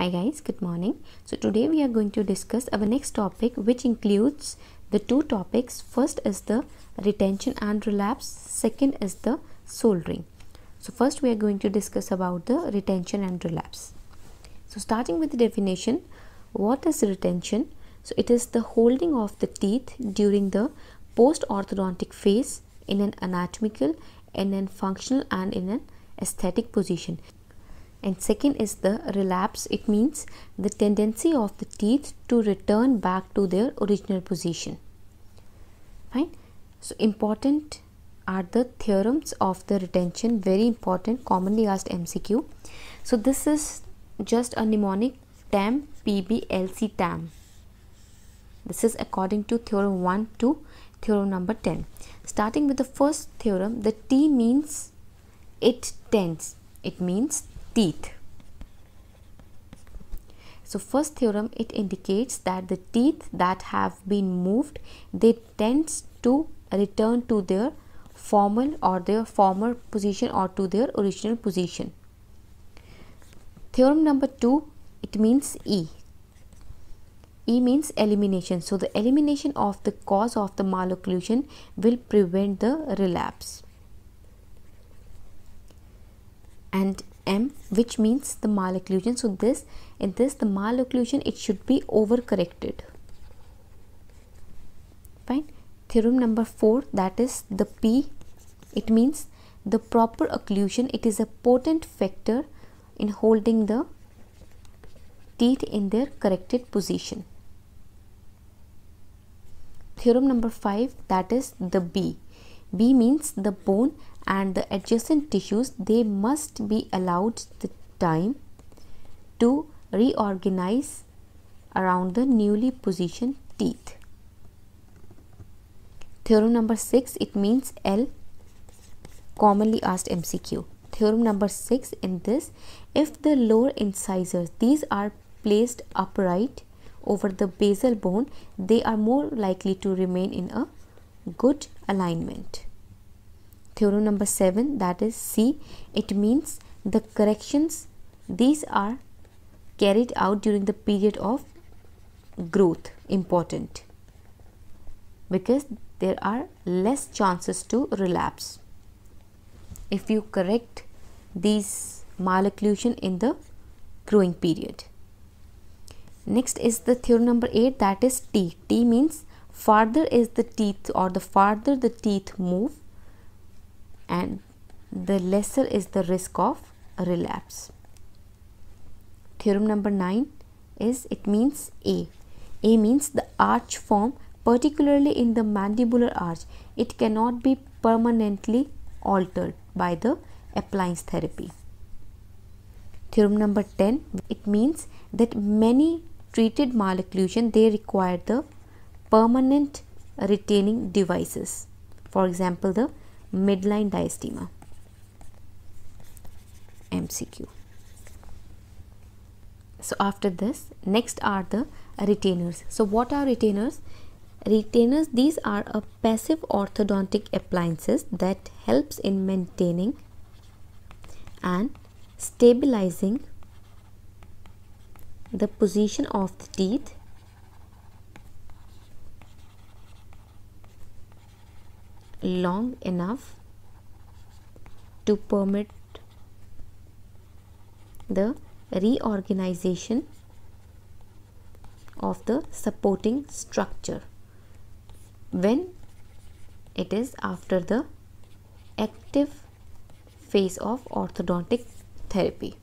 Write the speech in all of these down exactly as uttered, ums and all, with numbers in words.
Hi guys, good morning. So today we are going to discuss our next topic, which includes the two topics. First is the retention and relapse, second is the soldering. So first we are going to discuss about the retention and relapse. So starting with the definition, what is retention? So it is the holding of the teeth during the post-orthodontic phase in an anatomical, in an functional and in an aesthetic position. And second is the relapse. It means the tendency of the teeth to return back to their original position. Fine. So important are the theorems of the retention, very important, commonly asked M C Q. So this is just a mnemonic, TAM P B L C TAM. This is according to theorem one to theorem number ten. Starting with the first theorem, the T means it tends. It means teeth. So first theorem, it indicates that the teeth that have been moved, they tend to return to their formal or their former position or to their original position. Theorem number two, it means E. E means elimination. So the elimination of the cause of the malocclusion will prevent the relapse. And M, which means the malocclusion. So this, in this, the malocclusion, it should be overcorrected. Fine. Theorem number four, that is the P. It means the proper occlusion. It is a potent factor in holding the teeth in their corrected position. Theorem number five, that is the B. B means the bone and the adjacent tissues, they must be allowed the time to reorganize around the newly positioned teeth. Theorem number six, it means L, commonly asked M C Q. Theorem number six, in this, if the lower incisors, these are placed upright over the basal bone, they are more likely to remain in a good alignment. Theorem number seven, that is C. It means the corrections, these are carried out during the period of growth. Important, because there are less chances to relapse if you correct these malocclusion in the growing period. Next is the theorem number eight, that is T. T means farther is the teeth, or the farther the teeth move, and the lesser is the risk of relapse. Theorem number nine is, it means A. A means the arch form, particularly in the mandibular arch. It cannot be permanently altered by the appliance therapy. Theorem number ten, it means that many treated malocclusion, they require the permanent retaining devices. For example, the midline diastema. M C Q. So after this, next are the retainers. So what are retainers? Retainers, these are a passive orthodontic appliances that helps in maintaining and stabilizing the position of the teeth long enough to permit the reorganization of the supporting structure when it is after the active phase of orthodontic therapy.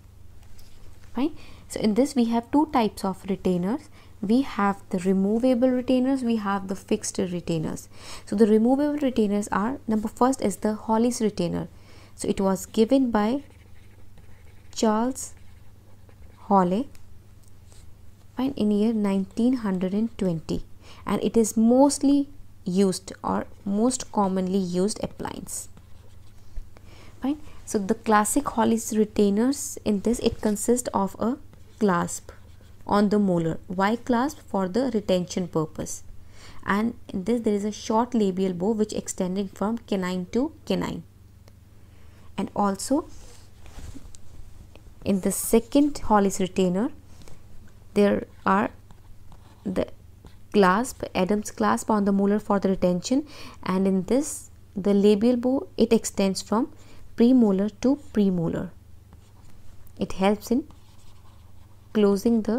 Fine. So in this we have two types of retainers. We have the removable retainers, we have the fixed retainers. So the removable retainers are, number first is the Hawley's retainer. So it was given by Charles Hawley, fine, in year nineteen twenty, and it is mostly used or most commonly used appliance. Fine. So the classic Hawley's retainers, in this it consists of a clasp on the molar. Why clasp? For the retention purpose. And in this there is a short labial bow which extending from canine to canine. And also in the second Hawley's retainer, there are the clasp, Adam's clasp on the molar for the retention, and in this the labial bow, it extends from premolar to premolar. It helps in closing the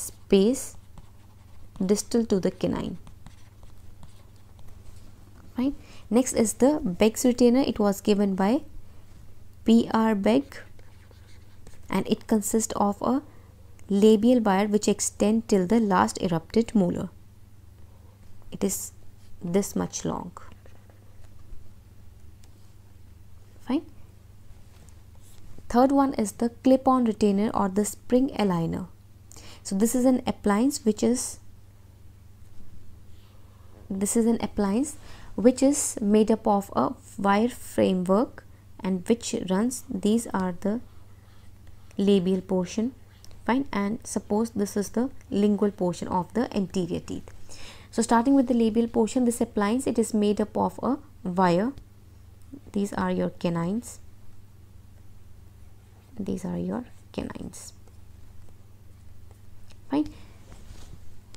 space distal to the canine. Fine. Next is the Begg's retainer. It was given by P R Begg, and it consists of a labial wire which extends till the last erupted molar. It is this much long. Fine. Third one is the clip-on retainer or the spring aligner. So this is an appliance which is this is an appliance which is made up of a wire framework and which runs, these are the labial portion. Fine. And suppose this is the lingual portion of the anterior teeth. So starting with the labial portion, this appliance, it is made up of a wire. These are your canines. These are your canines. Fine.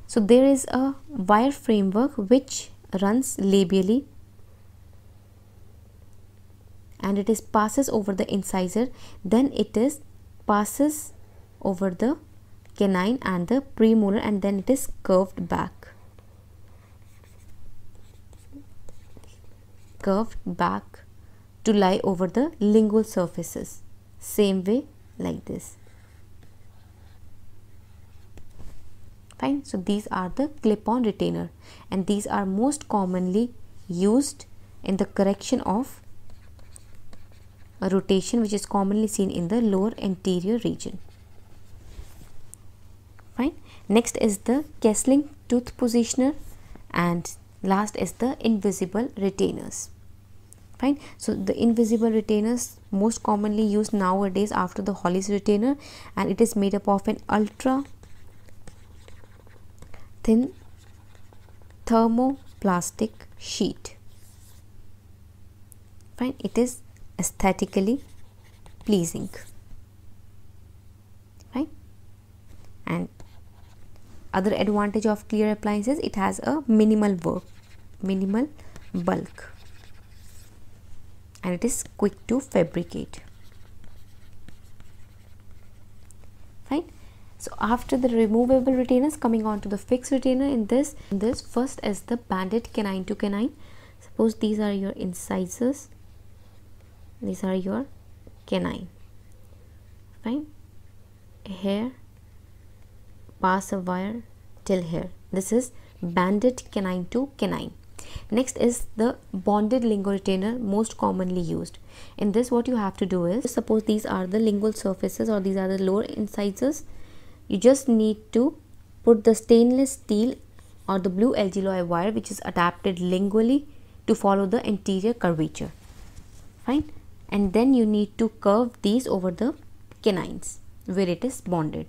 So there is a wire framework which runs labially, and it is passes over the incisor, then it is passes over the canine and the premolar, and then it is curved back curved back to lie over the lingual surfaces, same way like this. Fine. So these are the clip-on retainer, and these are most commonly used in the correction of a rotation which is commonly seen in the lower anterior region. Fine. Next is the Kessling tooth positioner, and last is the invisible retainers. Fine. So the invisible retainers most commonly used nowadays after the Hawley's retainer, and it is made up of an ultra thin thermoplastic sheet. Fine. It is aesthetically pleasing. Fine. And other advantage of clear appliances, it has a minimal work, minimal bulk, and it is quick to fabricate. Fine. So after the removable retainers, coming on to the fixed retainer, in this in this first is the banded canine to canine. Suppose these are your incisors, these are your canine. Fine. Here pass a wire till here. This is banded canine to canine. Next is the bonded lingual retainer, most commonly used. In this, what you have to do is, suppose these are the lingual surfaces or these are the lower incisors. You just need to put the stainless steel or the blue alveoli wire which is adapted lingually to follow the anterior curvature. Fine. And then you need to curve these over the canines where it is bonded.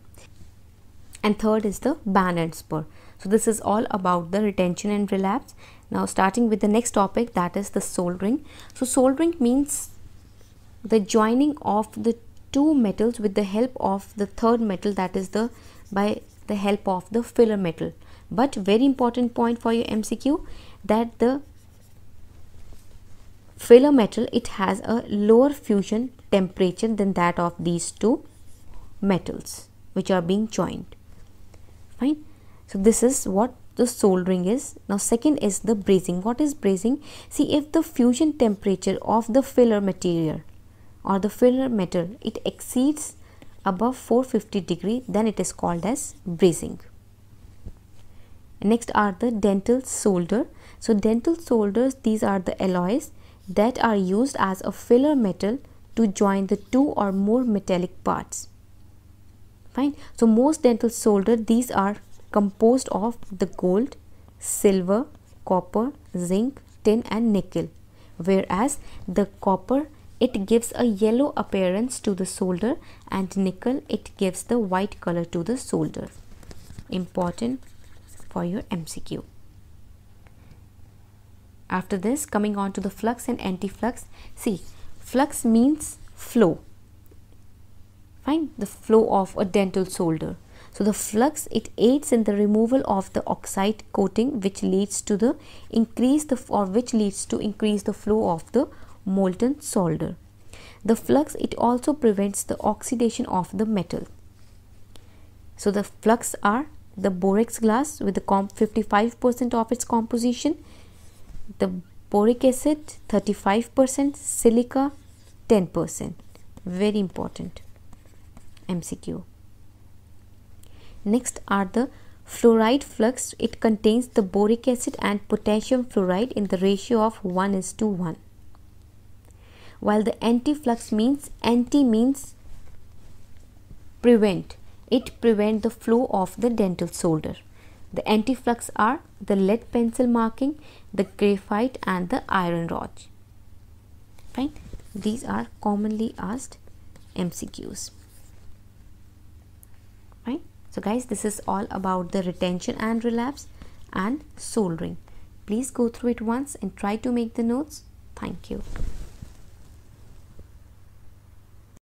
And third is the band and spur. So this is all about the retention and relapse. Now starting with the next topic, that is the soldering. So soldering means the joining of the two metals with the help of the third metal, that is the by the help of the filler metal. But very important point for your M C Q, that the filler metal, it has a lower fusion temperature than that of these two metals which are being joined. Fine. So this is what the soldering is. Now second is the brazing. What is brazing? See, if the fusion temperature of the filler material or the filler metal, it exceeds above four hundred fifty degree, then it is called as brazing. Next are the dental solder. So dental solders, these are the alloys that are used as a filler metal to join the two or more metallic parts. Fine. So most dental solder, these are composed of the gold, silver, copper, zinc, tin and nickel, whereas the copper, it gives a yellow appearance to the solder, and nickel, it gives the white color to the solder. Important for your M C Q. After this, coming on to the flux and antiflux. See, flux means flow. Fine. The flow of a dental solder. So the flux, it aids in the removal of the oxide coating, which leads to the increase the or which leads to increase the flow of the molten solder. The flux, it also prevents the oxidation of the metal. So the flux are the borax glass with the fifty-five percent of its composition, the boric acid thirty-five percent, silica ten percent. Very important M C Q. Next are the fluoride flux. It contains the boric acid and potassium fluoride in the ratio of one is to one. While the anti-flux means, anti means prevent. It prevents the flow of the dental solder. The anti-flux are the lead pencil marking, the graphite and the iron rod. Fine. These are commonly asked M C Qs. Fine. So guys, this is all about the retention and relapse and soldering. Please go through it once and try to make the notes. Thank you.